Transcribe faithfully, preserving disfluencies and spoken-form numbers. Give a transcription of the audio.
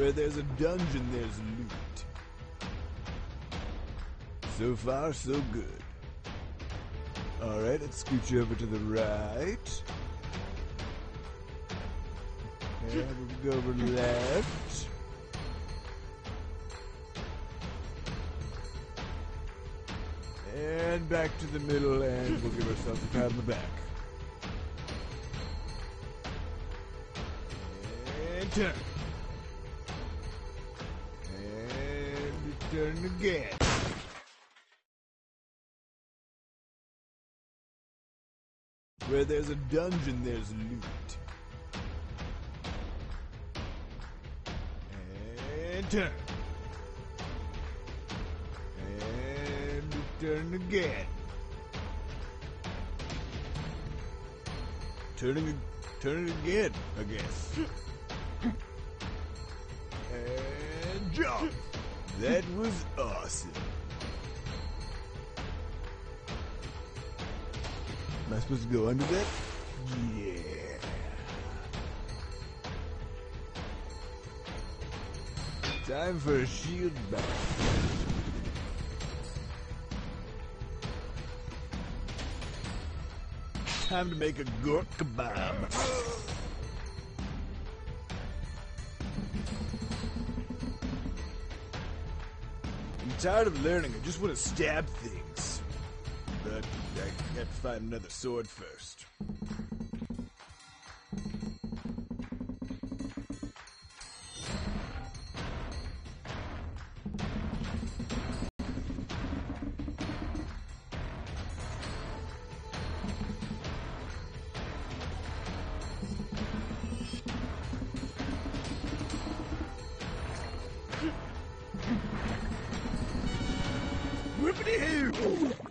Where there's a dungeon, there's loot. So far, so good. Alright, let's scooch over to the right. And we'll go over left. And back to the middle, and we'll give ourselves a pat on the back. And turn. And turn again. Where there's a dungeon, there's loot. And turn. And turn again. Turning, turn it again, I guess. And jump. That was awesome. Am I supposed to go under that? Yeah. Time for a shield back. Time to make a gork kebab. I'm tired of learning. I just want to stab things. But I have to find another sword first. Whippity-hoo!